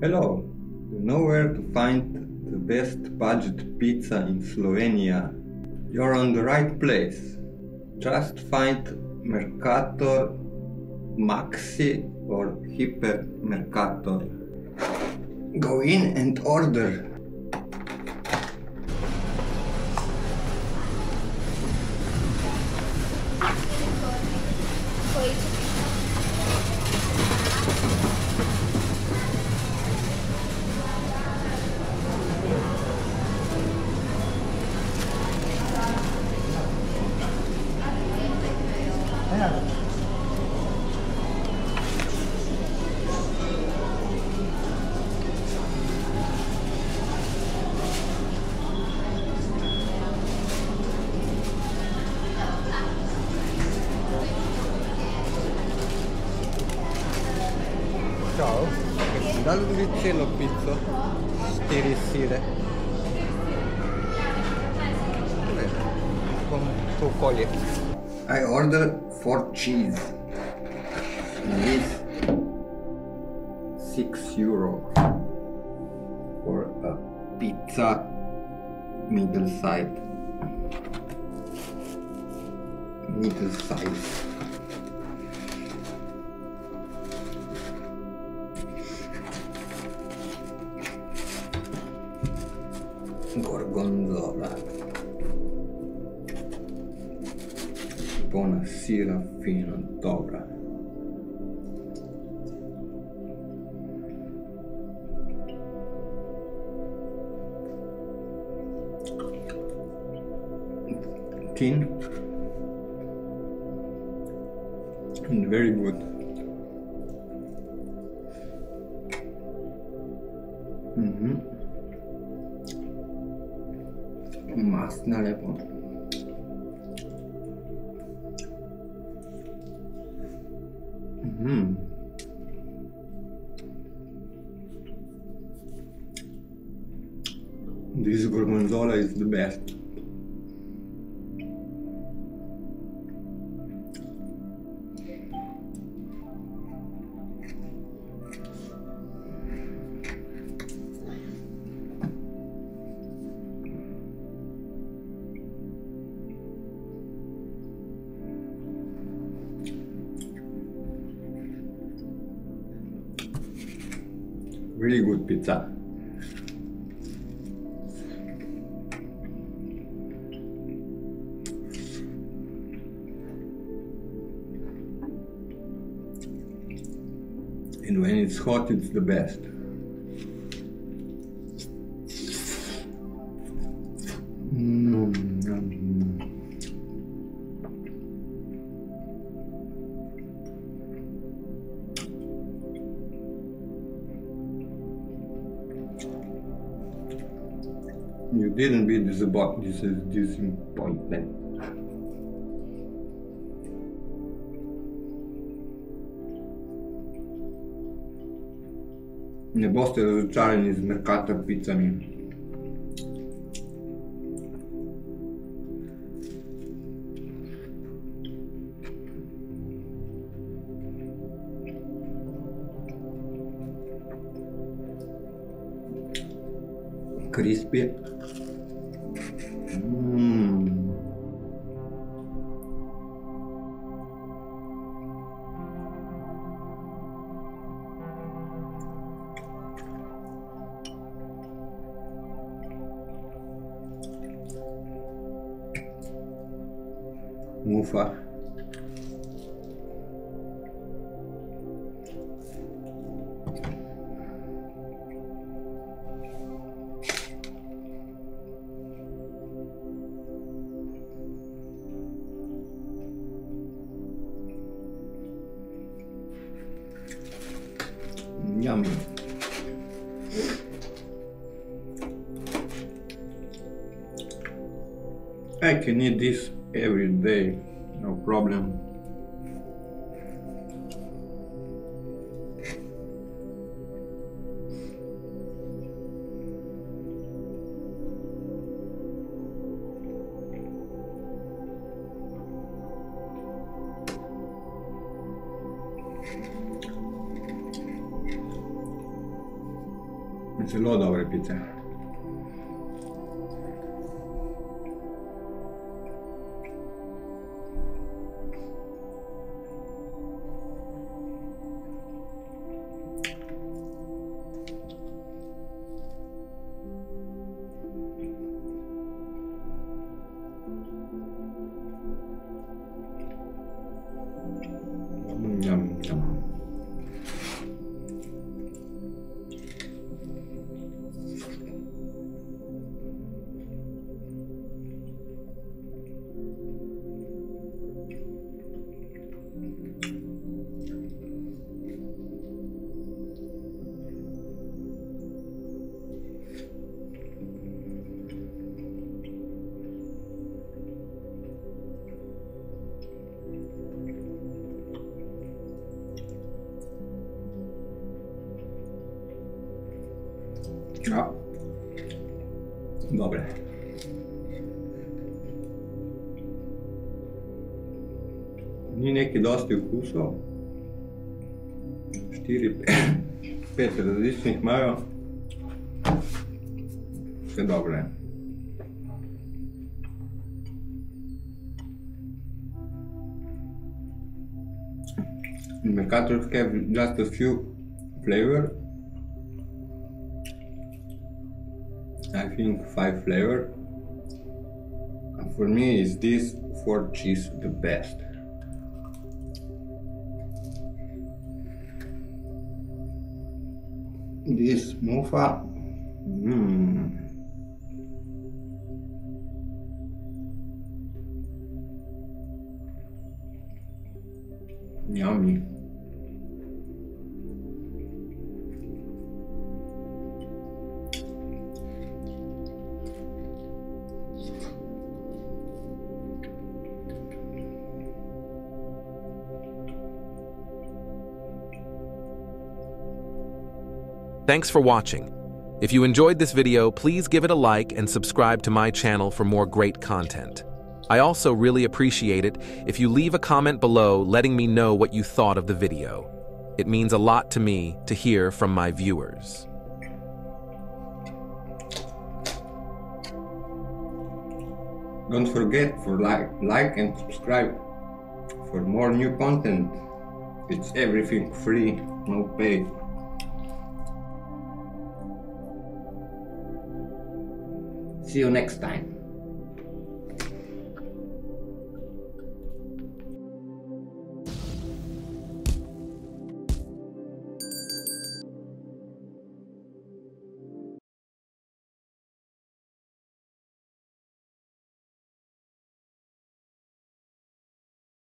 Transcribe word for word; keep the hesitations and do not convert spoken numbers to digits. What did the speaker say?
Hello! You know where to find the best budget pizza in Slovenia. You're on the right place. Just find Mercator Maxi or Hyper Mercator. Go in and order. Ciao, dal ghiacciolo pizzo, štiri sire. Two collier. I ordered four cheese. It is six euro for a pizza middle side. Middle size. Gorgonzola. Buonasera fino a dobra. Thin and very good. Mm-hmm. Masna lepo. Mm-hmm. This Gorgonzola is the best. Really good pizza. And when it's hot, it's the best. You didn't be disappointed. This is disappointment. Ne boste razočarani z Mercator pizzami. Crispy. Mm. Mufa. Yummy. I can eat this every day, no problem. Zelo dobre pice. Ja, dobre. Ni neki dosti okusov. Štiri, pet različnih imajo. Vse dobre. Mercator have just a few flavors. I think five flavor. For me, is this four cheese the best? This mufa, mmm. Yummy. Thanks for watching. If you enjoyed this video, please give it a like and subscribe to my channel for more great content. I also really appreciate it if you leave a comment below letting me know what you thought of the video. It means a lot to me to hear from my viewers. Don't forget to like, like and subscribe for more new content. It's everything free, no paid. See you next time.